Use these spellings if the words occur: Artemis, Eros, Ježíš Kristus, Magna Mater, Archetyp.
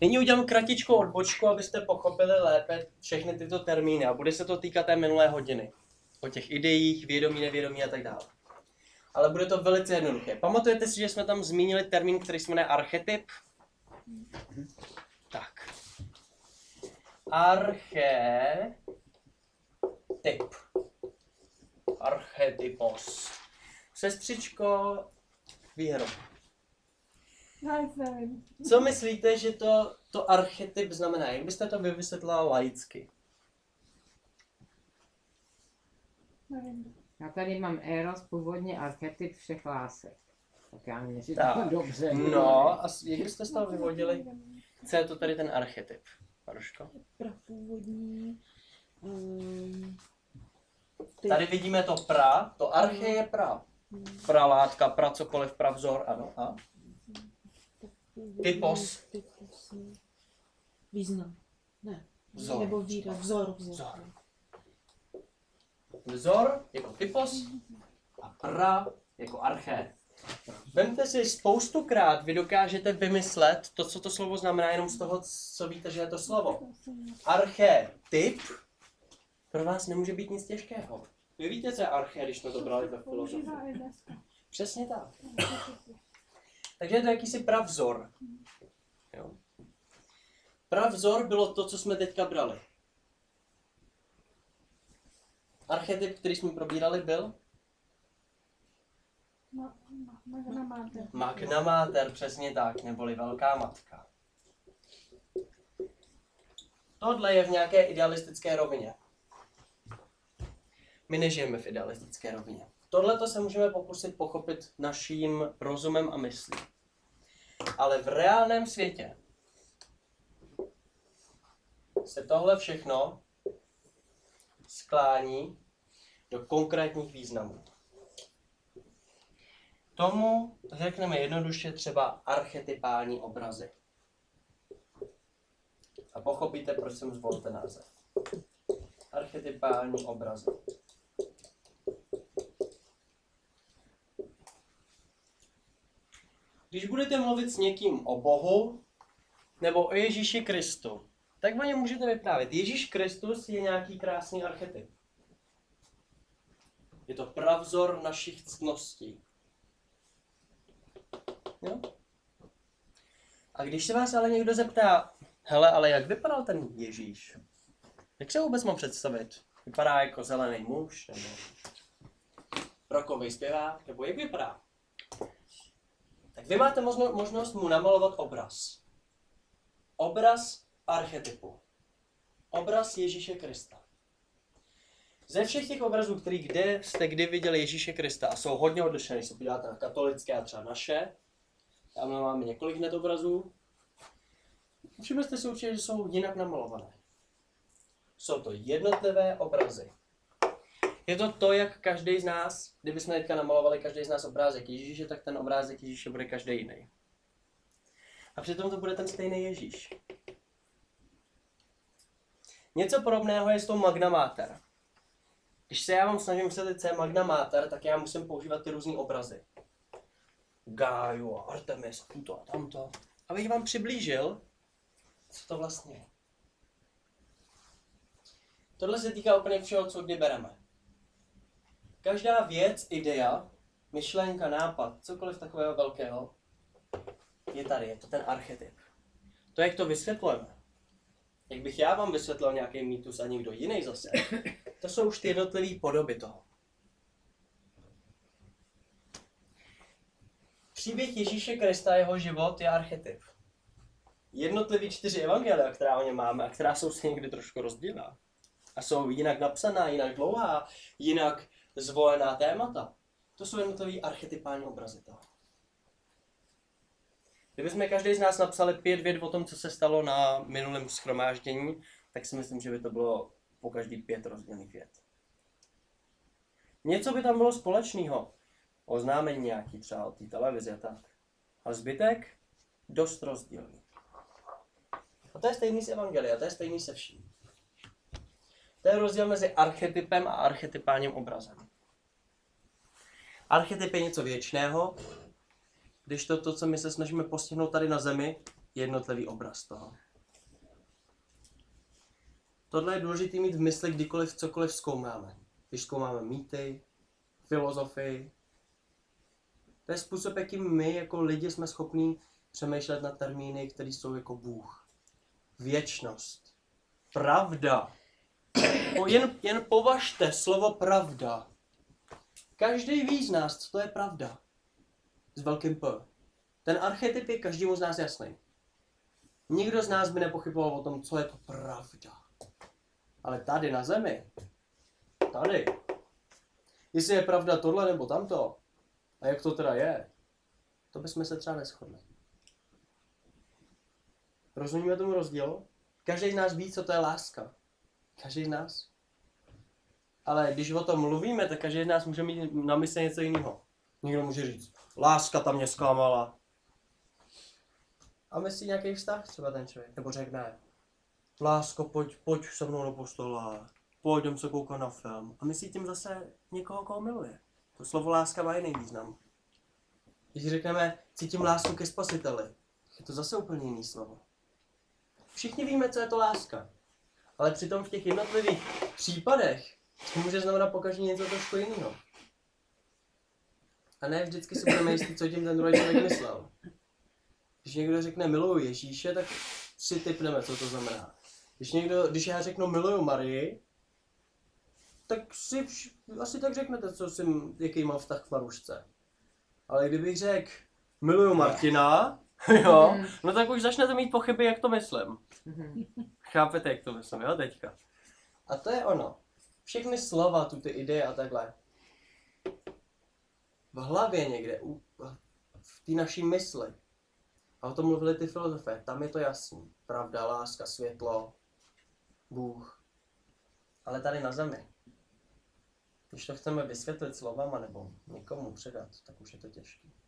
Nyní udělám kratičkou odbočku, abyste pochopili lépe všechny tyto termíny a bude se to týkat té minulé hodiny. O těch ideích, vědomí, nevědomí a tak dále. Ale bude to velice jednoduché. Pamatujete si, že jsme tam zmínili termín, který se jmenuje archetyp? Tak. Archetyp. Archetypos. Sestřičko, výhru. Co myslíte, že to archetyp znamená? Jak byste to vysvětlila laicky? Já tady mám Eros, původně archetyp všech lásek. Tak já měřím to dobře. No, a jak byste z toho vyvodili? Co je to tady ten archetyp? Maruško? Prapůvodní. Tady vidíme to pra, to arche je pra. Pralátka, pra cokoliv, pravzor, ano. A? Typos. Význam. Ne. Vzor. Nebo výraz. Vzor. Vzor jako typos a pra jako arché. Vemte si, spoustukrát vy dokážete vymyslet to, co to slovo znamená, jenom z toho, co víte, že je to slovo. Archetyp pro vás nemůže být nic těžkého. Vy víte, co je arché, když jsme to brali ve filozofii. Přesně tak. Takže je to jakýsi pravzor. Jo. Pravzor bylo to, co jsme teďka brali. Archetyp, který jsme probírali, byl? Magna Mater. Magna Mater, přesně tak, neboli velká matka. Tohle je v nějaké idealistické rovině. My nežijeme v idealistické rovině. Tohleto se můžeme pokusit pochopit naším rozumem a myslí. Ale v reálném světě se tohle všechno sklání do konkrétních významů. Tomu řekneme jednoduše třeba archetypální obrazy. A pochopíte, proč jsem zvolil ten název. Archetypální obrazy. Když budete mluvit s někým o Bohu nebo o Ježíši Kristu, tak o něm můžete vyprávět. Ježíš Kristus je nějaký krásný archetyp. Je to pravzor našich ctností. Jo? A když se vás ale někdo zeptá, hele, ale jak vypadal ten Ježíš? Jak se vůbec mám představit? Vypadá jako zelený muž, nebo rockový zpěvák, nebo jak vypadá? Tak vy máte možnost mu namalovat obraz. Obraz archetypu. Obraz Ježíše Krista. Ze všech těch obrazů, který kde jste kdy viděli Ježíše Krista, a jsou hodně odlišené, když se podíváte na katolické a třeba naše, tam máme několik nedobrazů, všimli jste si určitě, že jsou jinak namalované. Jsou to jednotlivé obrazy. Je to, jak každý z nás, kdybychom teďka namalovali každý z nás obrázek Ježíše, tak ten obrázek Ježíše bude každý jiný. A přitom to bude ten stejný Ježíš. Něco podobného je s tou Magna Mater. Když se já vám snažím vysvětlit, co je Magna Mater, tak já musím používat ty různé obrazy. Gaju a Artemis a tuto a tamto. Abych vám přiblížil, co to vlastně je. Tohle se týká úplně všeho, co kdy bereme. Každá věc, idea, myšlenka, nápad, cokoliv takového velkého, je tady, je to ten archetyp. To, jak to vysvětlujeme, jak bych já vám vysvětlil nějaký mýtus a někdo jiný zase, to jsou už ty jednotlivé podoby toho. Příběh Ježíše Krista, jeho život je archetyp. Jednotlivý 4 evangelia, která o něm máme a která jsou si někdy trošku rozdílná. A jsou jinak napsaná, jinak dlouhá, jinak zvolená témata. To jsou jednotlivý archetypální obrazy toho. Kdybychom každý z nás napsali 5 vět o tom, co se stalo na minulém shromáždění, tak si myslím, že by to bylo po každý 5 rozdílných vět. Něco by tam bylo společného. Oznámení nějaký třeba od té televize a tak. A zbytek? Dost rozdílný. A to je stejný z evangelia, to je stejný se vším. To je rozdíl mezi archetypem a archetypálním obrazem. Archetyp je něco věčného, když to, co my se snažíme postihnout tady na zemi, jednotlivý obraz toho. Tohle je důležité mít v mysli, kdykoliv cokoliv zkoumáme. Když zkoumáme mýty, filozofii. To je způsob, jakým my jako lidi jsme schopní přemýšlet na termíny, které jsou jako Bůh. Věčnost. Pravda. Jen považte slovo pravda. Každý ví z nás, co to je pravda. S velkým P. Ten archetyp je každému z nás jasný. Nikdo z nás by nepochyboval o tom, co je to pravda. Ale tady na zemi, tady, jestli je pravda tohle nebo tamto, a jak to teda je, to bychom se třeba neshodli. Rozumíme tomu rozdílu? Každý z nás ví, co to je láska. Každý z nás. Ale když o tom mluvíme, tak každý z nás může mít na mysli něco jiného. Někdo může říct, láska tam mě zklamala. A myslí nějaký vztah třeba ten člověk, nebo řekne, lásko, pojď se mnou do postele, pojďme se koukat na film. A myslí tím zase někoho, koho miluje. To slovo láska má jiný význam. Když řekneme, cítím lásku ke Spasiteli, je to zase úplně jiný slovo. Všichni víme, co je to láska. Ale přitom v těch jednotlivých případech to může znamenat pokaždé něco trošku jiného. A ne vždycky si budeme jistý, co tím ten druhý člověk myslel. Když někdo řekne miluju Ježíše, tak si tipneme, co to znamená. Když já řeknu miluju Marii, tak si asi tak řeknete, jaký mám vztah k Marušce. Ale kdybych řekl miluju Martina, jo, no tak už začnete mít pochyby, jak to myslím. Chápete, jak to myslím, jo, teďka. A to je ono. Všechny slova, tu ty ideje a takhle. V hlavě někde, v té naší mysli. A o tom mluvili ty filozofé, tam je to jasný. Pravda, láska, světlo, Bůh. Ale tady na zemi. Když to chceme vysvětlit slovama nebo někomu předat, tak už je to těžké.